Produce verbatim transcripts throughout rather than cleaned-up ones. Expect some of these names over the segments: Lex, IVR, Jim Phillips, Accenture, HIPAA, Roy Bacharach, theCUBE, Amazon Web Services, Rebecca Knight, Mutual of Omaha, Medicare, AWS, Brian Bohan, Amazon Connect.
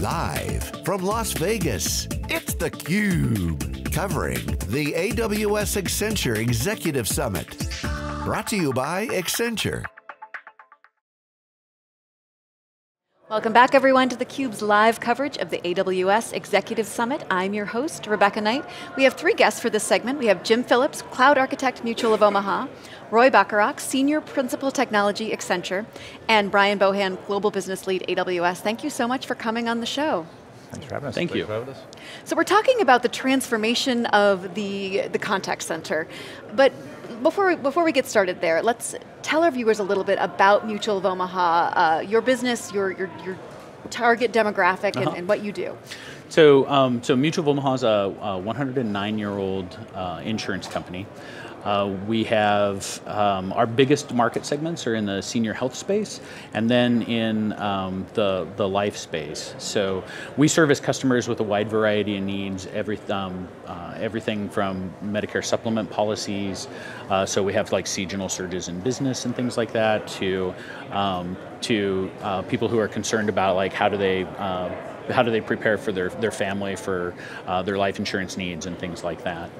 Live from Las Vegas, it's theCUBE, covering the A W S Accenture Executive Summit. Brought to you by Accenture. Welcome back everyone to theCUBE's live coverage of the A W S Executive Summit. I'm your host, Rebecca Knight. We have three guests for this segment. We have Jim Phillips, Cloud Architect, Mutual of Omaha, Roy Bacharach, Senior Principal Technology, Accenture, and Brian Bohan, Global Business Lead, A W S. Thank you so much for coming on the show. Thanks for having us. Thank you. So we're talking about the transformation of the, the contact center, but Before we, before we get started there, let's tell our viewers a little bit about Mutual of Omaha, uh, your business, your, your, your target demographic, and, uh-huh. and what you do. So, um, so Mutual of Omaha is a one hundred nine year old uh, insurance company. Uh, we have, um, our biggest market segments are in the senior health space and then in um, the, the life space. So we service customers with a wide variety of needs, every, um, uh, everything from Medicare supplement policies, uh, so we have like seasonal surges in business and things like that, to, um, to uh, people who are concerned about like how do they uh, how do they prepare for their, their family for uh, their life insurance needs and things like that.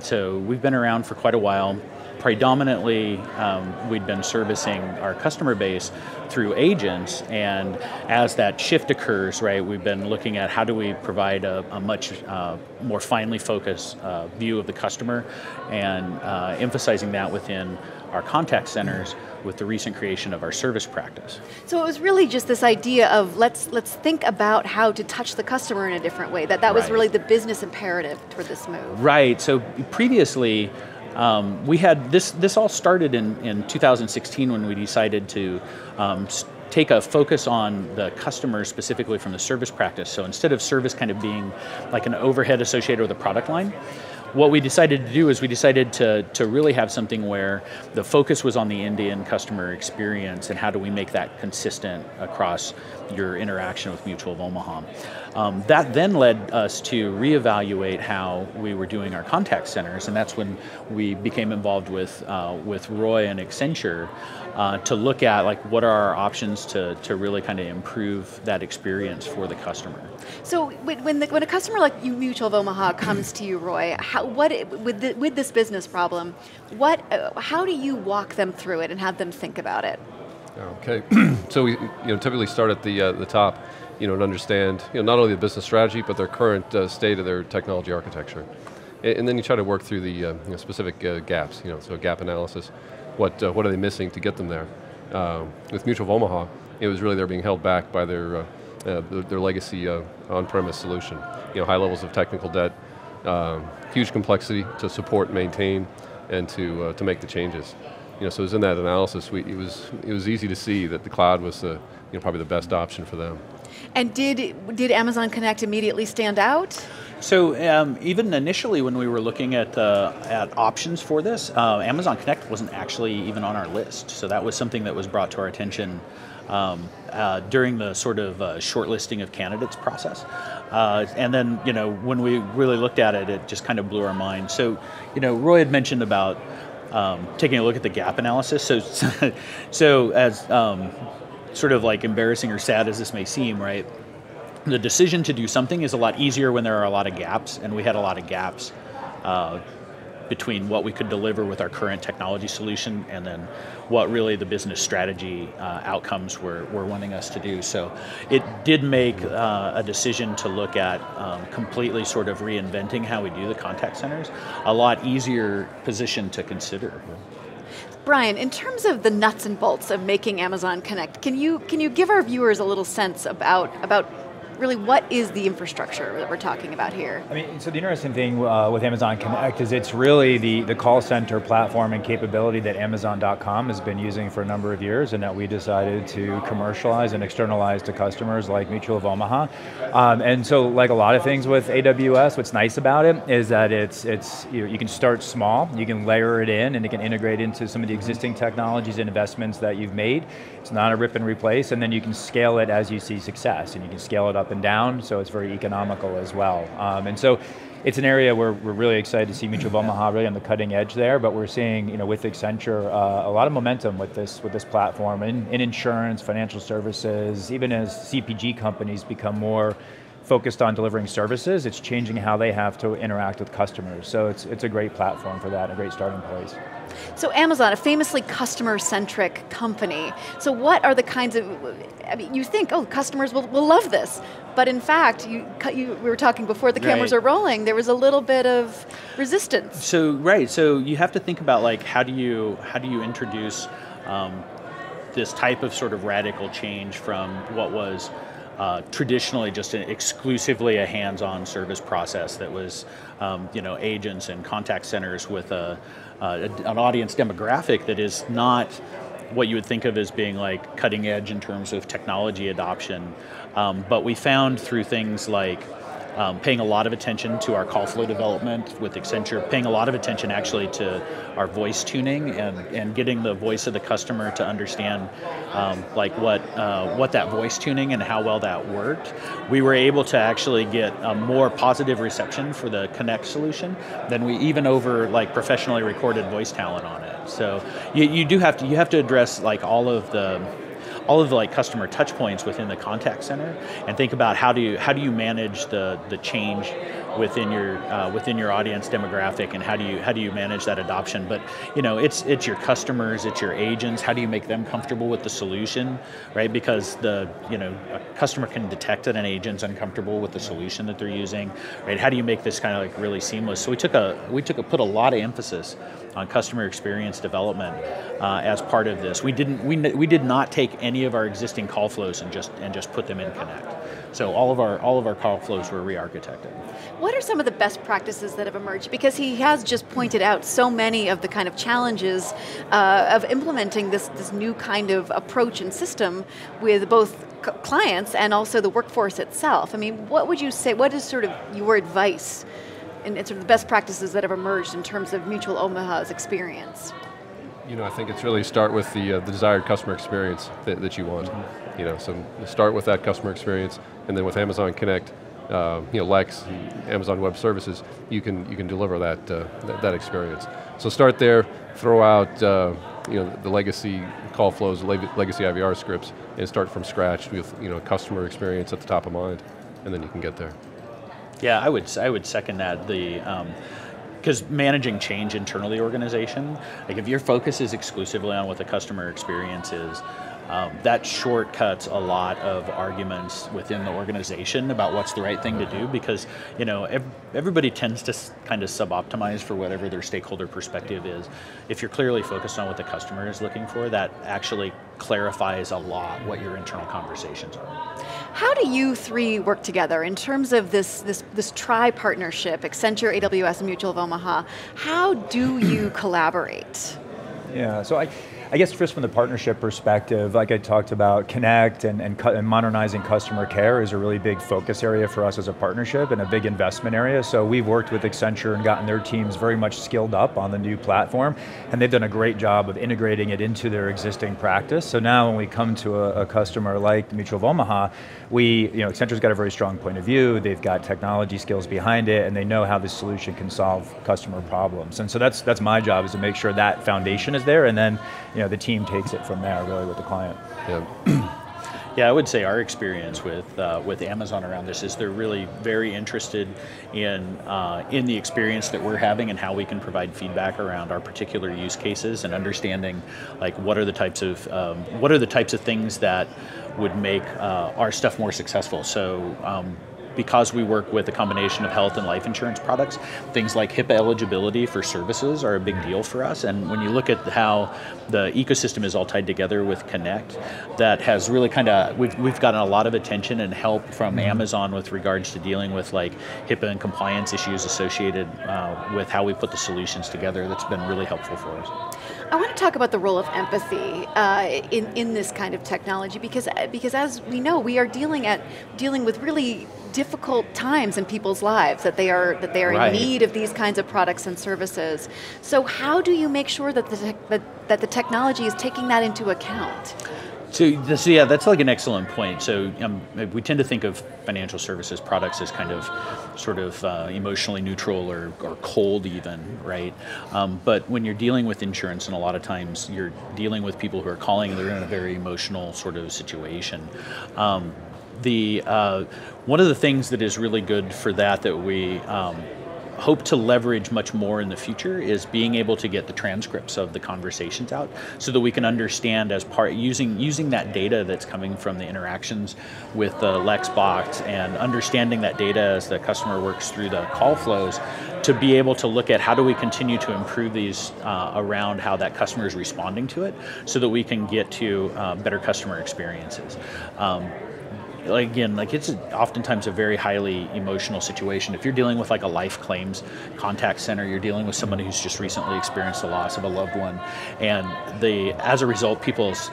So we've been around for quite a while. Predominantly, um, we'd been servicing our customer base through agents, and as that shift occurs, right, we've been looking at how do we provide a, a much uh, more finely focused uh, view of the customer, and uh, emphasizing that within our contact centers with the recent creation of our service practice. So it was really just this idea of let's let's think about how to touch the customer in a different way. That that was right. really the business imperative toward this move. Right, so previously, Um, we had this. This all started in, in two thousand sixteen when we decided to um, take a focus on the customer specifically from the service practice. So instead of service kind of being like an overhead associated with a product line, what we decided to do is we decided to, to really have something where the focus was on the end-to-end customer experience and how do we make that consistent across your interaction with Mutual of Omaha. Um, that then led us to reevaluate how we were doing our contact centers, and that's when we became involved with, uh, with Roy and Accenture uh, to look at like what are our options to, to really kind of improve that experience for the customer. So when, the, when a customer like you, Mutual of Omaha, comes to you, Roy, how What with the, with this business problem? What? How do you walk them through it and have them think about it? Okay, so we you know typically start at the uh, the top, you know, and understand you know not only the business strategy but their current uh, state of their technology architecture, and, and then you try to work through the uh, you know, specific uh, gaps. You know, so gap analysis. What uh, what are they missing to get them there? Uh, with Mutual of Omaha, it was really they're being held back by their uh, uh, their, their legacy uh, on-premise solution. You know, high levels of technical debt. Um, huge complexity to support, maintain, and to uh, to make the changes. You know, so it was in that analysis. We, it was it was easy to see that the cloud was the you know probably the best option for them. And did did Amazon Connect immediately stand out? So um, even initially when we were looking at uh, at options for this, uh, Amazon Connect wasn't actually even on our list. So that was something that was brought to our attention um, uh, during the sort of uh, shortlisting of candidates process. Uh, and then you know when we really looked at it, it just kind of blew our mind. So you know Roy had mentioned about um, taking a look at the gap analysis. So so as um, sort of like embarrassing or sad as this may seem, right? The decision to do something is a lot easier when there are a lot of gaps, and we had a lot of gaps uh, between what we could deliver with our current technology solution and then what really the business strategy uh, outcomes were, were wanting us to do. So it did make uh, a decision to look at um, completely sort of reinventing how we do the contact centers, a lot easier position to consider. Brian, in terms of the nuts and bolts of making Amazon Connect, can you, can you give our viewers a little sense about, about really what is the infrastructure that we're talking about here? I mean, so the interesting thing uh, with Amazon Connect is it's really the, the call center platform and capability that Amazon dot com has been using for a number of years and that we decided to commercialize and externalize to customers like Mutual of Omaha. Um, and so like a lot of things with A W S, what's nice about it is that it's, it's you know, you can start small, you can layer it in, and it can integrate into some of the existing technologies and investments that you've made. It's not a rip and replace, and then you can scale it as you see success, and you can scale it up up and down, so it's very economical as well. Um, and so it's an area where we're really excited to see Mutual of Omaha really on the cutting edge there, but we're seeing, you know, with Accenture uh, a lot of momentum with this with this platform in, in insurance, financial services, even as C P G companies become more focused on delivering services, it's changing how they have to interact with customers. So it's, it's a great platform for that, a great starting place. So Amazon, a famously customer-centric company. So what are the kinds of, I mean, you think, oh, customers will, will love this. But in fact, you, you, we were talking before the cameras are rolling, there was a little bit of resistance. So, right, so you have to think about like, how do you, how do you introduce um, this type of sort of radical change from what was Uh, traditionally just an exclusively a hands-on service process that was um, you know, agents and contact centers with a, uh, an audience demographic that is not what you would think of as being like cutting edge in terms of technology adoption. Um, but we found through things like Um, paying a lot of attention to our call flow development with Accenture, paying a lot of attention actually to our voice tuning and, and getting the voice of the customer to understand um, like what, uh, what that voice tuning and how well that worked. We were able to actually get a more positive reception for the Connect solution than we even over like professionally recorded voice talent on it. So you, you do have to, you have to address like all of the all of the like customer touch points within the contact center, and think about how do you how do you manage the the change within your uh, within your audience demographic, and how do you how do you manage that adoption? But you know, it's it's your customers, it's your agents. How do you make them comfortable with the solution, right? Because the you know a customer can detect that an agent's uncomfortable with the solution that they're using, right? How do you make this kind of like really seamless? So we took a we took a put a lot of emphasis on customer experience development uh, as part of this. We didn't we we did not take any of our existing call flows and just and just put them in Connect. So all of our all of our call flows were re-architected. What are some of the best practices that have emerged? Because he has just pointed out so many of the kind of challenges uh, of implementing this this new kind of approach and system with both clients and also the workforce itself. I mean, what would you say? What is sort of your advice and sort of the best practices that have emerged in terms of Mutual Omaha's experience? You know, I think it's really start with the, uh, the desired customer experience that, that you want. You know, so start with that customer experience, and then with Amazon Connect, uh, you know, Lex, and Amazon Web Services, you can you can deliver that uh, that, that experience. So start there. Throw out uh, you know the legacy call flows, legacy I V R scripts, and start from scratch with you know customer experience at the top of mind, and then you can get there. Yeah, I would I would second that. The um, Because managing change internally organization, like if your focus is exclusively on what the customer experience is, um, that shortcuts a lot of arguments within the organization about what's the right thing to do, because you know ev everybody tends to kind of sub-optimize for whatever their stakeholder perspective is. If you're clearly focused on what the customer is looking for, that actually clarifies a lot what your internal conversations are. How do you three work together in terms of this, this, this tri-partnership, Accenture, A W S, and Mutual of Omaha? How do you collaborate? Yeah, so I, I guess first from the partnership perspective, like I talked about, Connect and, and, and modernizing customer care is a really big focus area for us as a partnership and a big investment area. So we've worked with Accenture and gotten their teams very much skilled up on the new platform, and they've done a great job of integrating it into their existing practice. So now when we come to a, a customer like Mutual of Omaha, we, you know, Accenture's got a very strong point of view, they've got technology skills behind it, and they know how this solution can solve customer problems. And so that's, that's my job, is to make sure that foundation is there, and then you know, the team takes it from there really with the client. Yeah. Yeah, I would say our experience with uh, with Amazon around this is they're really very interested in uh, in the experience that we're having and how we can provide feedback around our particular use cases and understanding like what are the types of um, what are the types of things that would make uh, our stuff more successful. So. Um, Because we work with a combination of health and life insurance products, things like HIPAA eligibility for services are a big deal for us. And when you look at how the ecosystem is all tied together with Connect, that has really kind of, we've, we've gotten a lot of attention and help from Amazon with regards to dealing with like HIPAA and compliance issues associated uh, with how we put the solutions together. That's been really helpful for us. I want to talk about the role of empathy uh, in, in this kind of technology, because, because as we know, we are dealing, at, dealing with really difficult times in people's lives, that they are that they are right. in need of these kinds of products and services. So how do you make sure that the, tech, that, that the technology is taking that into account? So, this, yeah, that's like an excellent point. So um, we tend to think of financial services products as kind of sort of uh, emotionally neutral or, or cold even, right? Um, but when you're dealing with insurance, and a lot of times you're dealing with people who are calling, they're in a very emotional sort of situation. Um, the uh, one of the things that is really good for that that we um, hope to leverage much more in the future is being able to get the transcripts of the conversations out so that we can understand as part, using using that data that's coming from the interactions with the Lex box and understanding that data as the customer works through the call flows to be able to look at how do we continue to improve these uh, around how that customer is responding to it so that we can get to uh, better customer experiences. Um, Again, like it's oftentimes a very highly emotional situation. If you're dealing with like a life claims contact center, you're dealing with somebody who's just recently experienced the loss of a loved one, and the as a result, people's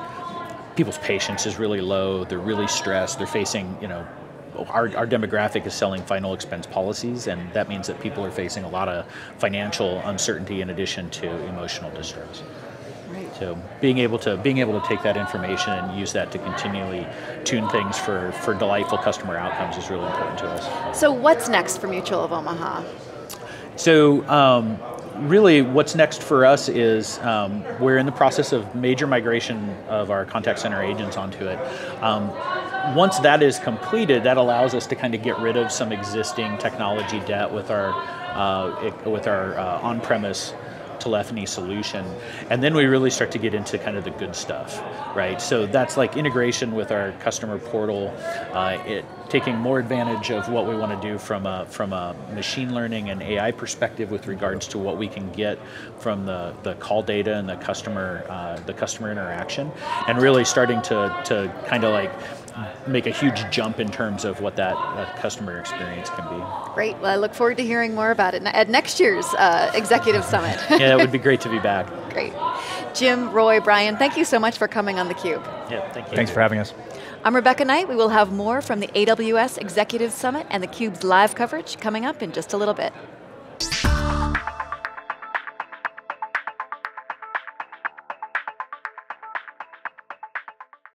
people's patience is really low. They're really stressed. They're facing, you know, our our demographic is selling final expense policies, and that means that people are facing a lot of financial uncertainty in addition to emotional distress. So being able to being able to take that information and use that to continually tune things for, for delightful customer outcomes is really important to us. So what's next for Mutual of Omaha? So um, really what's next for us is um, we're in the process of major migration of our contact center agents onto it. Um, once that is completed, that allows us to kind of get rid of some existing technology debt with our, uh, it, with our uh, on-premise telephony solution, and then we really start to get into kind of the good stuff, right? So that's like integration with our customer portal, uh, it, taking more advantage of what we want to do from a, from a machine learning and A I perspective with regards to what we can get from the, the call data and the customer, uh, the customer interaction, and really starting to, to kind of like make a huge jump in terms of what that uh, customer experience can be. Great, well I look forward to hearing more about it at next year's uh, Executive Summit. Yeah, it would be great to be back. Great. Jim, Roy, Brian, thank you so much for coming on theCUBE. Yeah, thank you. Thanks for having us. I'm Rebecca Knight. We will have more from the A W S Executive Summit and theCUBE's live coverage coming up in just a little bit.